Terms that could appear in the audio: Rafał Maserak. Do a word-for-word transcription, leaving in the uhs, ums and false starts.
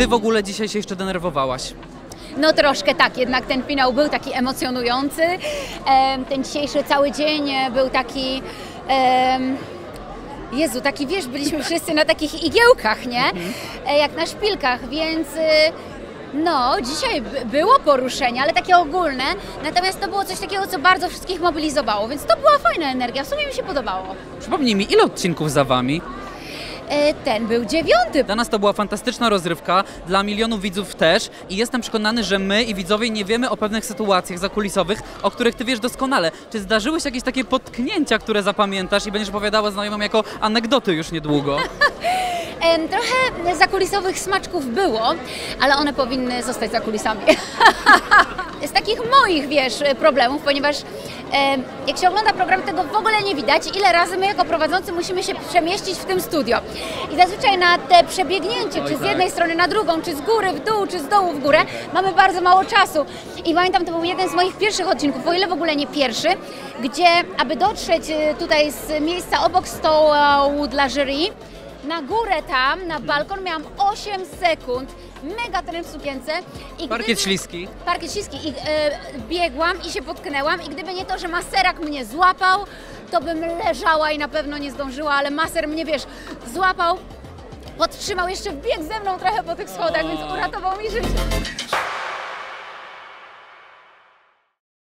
Ty w ogóle dzisiaj się jeszcze denerwowałaś. No troszkę tak, jednak ten finał był taki emocjonujący. Ten dzisiejszy cały dzień był taki... Jezu, taki wiesz, byliśmy wszyscy na takich igiełkach, nie? Jak na szpilkach, więc... No, dzisiaj było poruszenie, ale takie ogólne, natomiast to było coś takiego, co bardzo wszystkich mobilizowało, więc to była fajna energia, w sumie mi się podobało. Przypomnij mi, ile odcinków za wami? E, ten był dziewiąty. Dla nas to była fantastyczna rozrywka, dla milionów widzów też i jestem przekonany, że my i widzowie nie wiemy o pewnych sytuacjach zakulisowych, o których ty wiesz doskonale. Czy zdarzyły się jakieś takie potknięcia, które zapamiętasz i będziesz opowiadała znajomym jako anegdoty już niedługo? Trochę zakulisowych smaczków było, ale one powinny zostać za kulisami. Z takich moich, wiesz, problemów, ponieważ e, jak się ogląda program, tego w ogóle nie widać, ile razy my jako prowadzący musimy się przemieścić w tym studio. I zazwyczaj na te przebiegnięcie, Oj, czy z tak. jednej strony na drugą, czy z góry w dół, czy z dołu w górę, mamy bardzo mało czasu. I pamiętam, to był jeden z moich pierwszych odcinków, o ile w ogóle nie pierwszy, gdzie, aby dotrzeć tutaj z miejsca obok stołu dla jury, na górę tam, na balkon, miałam osiem sekund, mega trener w sukience. I parkiet gdyby... śliski. Parkiet śliski. I, e, biegłam i się potknęłam i gdyby nie to, że Maserak mnie złapał, to bym leżała i na pewno nie zdążyła, ale Maser mnie, wiesz, złapał, podtrzymał, jeszcze wbiegł ze mną trochę po tych schodach, o. więc uratował mi życie.